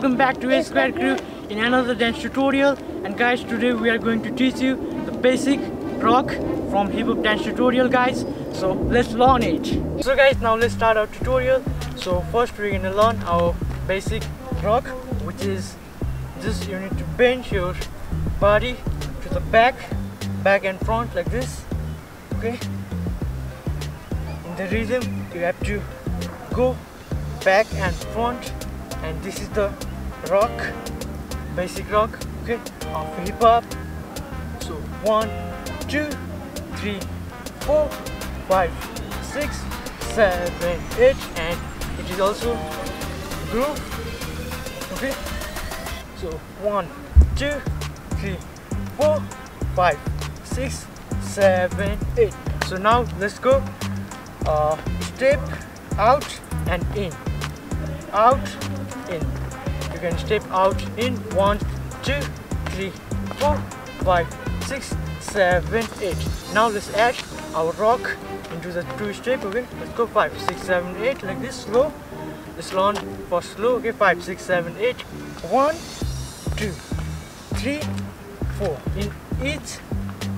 Welcome back to A Square Crew in another dance tutorial. And guys, today we are going to teach you the basic rock from hip hop dance tutorial, guys. So let's learn it. So guys, now let's start our tutorial. So first we're gonna learn our basic rock, which is just you need to bend your body to the back and front like this. Okay, in the rhythm you have to go back and front, and this is the rock, basic rock, okay, of hip-hop. So 1 2 3 4 5 6 7 8, and it is also groove, okay. So 1 2 3 4 5 6 7 8. So now let's go step out and in, out, in. You can step out, in. 1 2 3 4 5 6 7 8. Now let's add our rock into the two step, okay. Let's go 5 6 7 8 like this, slow. Let's learn for slow, okay. 5 6 7 8. 1 2 3 4. In each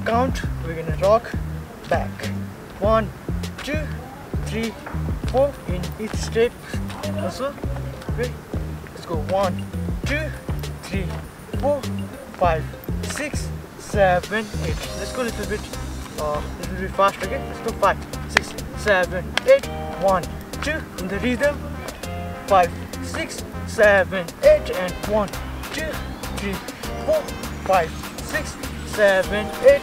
count we're gonna rock back. 1 2 3 4 in each step also. Okay, let's go 1 2 3 4 5 6 7 8. Let's go a little bit faster, okay. Let's go 5 6 7 8. 1 2 in the rhythm. 5 6 7 8, and 1 2 3 4 5 6 7 8. 1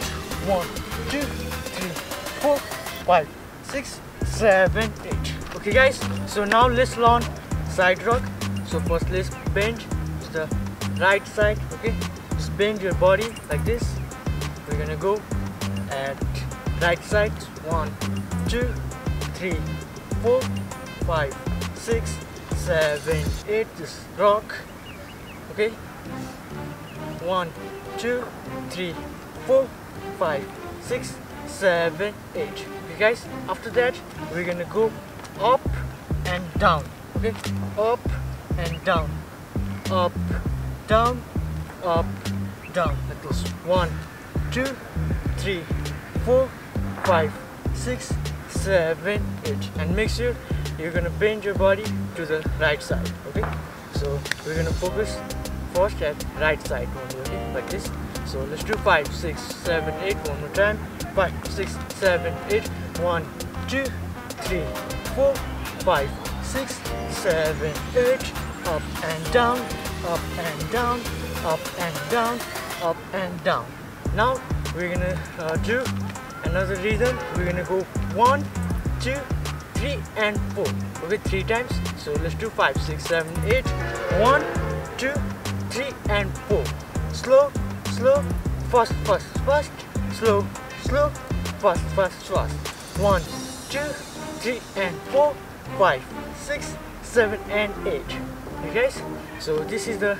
2 3 4 5 6 7 8. Okay guys, so now let's learn side rock. So first let's bend to the right side, okay. Just bend your body like this. We're gonna go at right side. 1 2 3 4 5 6 7 8. Just rock, okay. 1 2 3 4 5 6 7 8. Okay guys, after that we're gonna go up and down, okay. Up and down, up, down, up, down, like this. 1 2 3 4 5 6 7 8. And make sure you're gonna bend your body to the right side, okay. So we're gonna focus first at right side only, okay, like this. So let's do 5 6 7 8 one more time. 5 6 7 8. 1 2 3 4 5 6 7 8. Up and down, up and down, up and down, up and down. Now we're gonna do another rhythm. We're gonna go 1 2 3 and 4, okay, 3 times. So let's do 5 6 7 8. 1 2 3 and 4. Slow, slow, fast, fast, fast. Slow, slow, fast, fast, fast. 1 2 3 and 4. 5 6 7 and 8. Okay guys, so this is the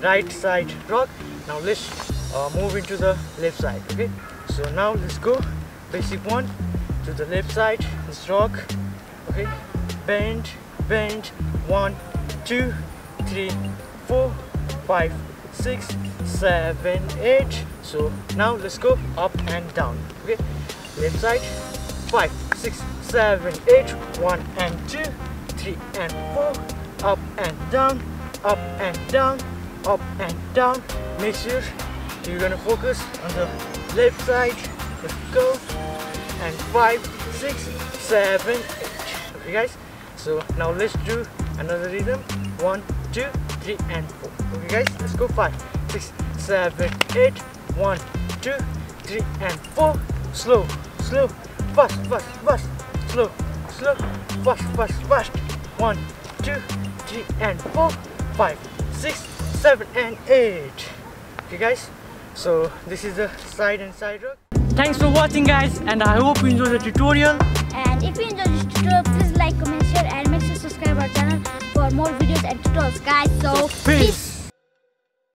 right side rock. Now let's move into the left side, okay. So now let's go basic one to the left side. Let's rock, okay. Bend, bend. 1 2 3 4 5 6 7 8. So now let's go up and down, okay. Left side. 5 6 7 8. 1 and 2 3 and 4. Up and down, up and down, up and down. Make sure you're gonna focus on the left side. Let's go. And 5 6 7 8. Okay guys, so now let's do another rhythm. 1 2 3 and 4. Okay guys, let's go 5 6 7 8. 1 2 3 and 4. Slow, slow, fast, fast, fast. Slow, slow, fast, fast, fast. 1 2 3 and 4. 5 6 7 and 8. Okay guys, so this is the side and side rock. Thanks for watching guys, and I hope you enjoyed the tutorial. And if you enjoyed this tutorial, please like, comment, share, and make sure to subscribe our channel for more videos and tutorials guys. So peace.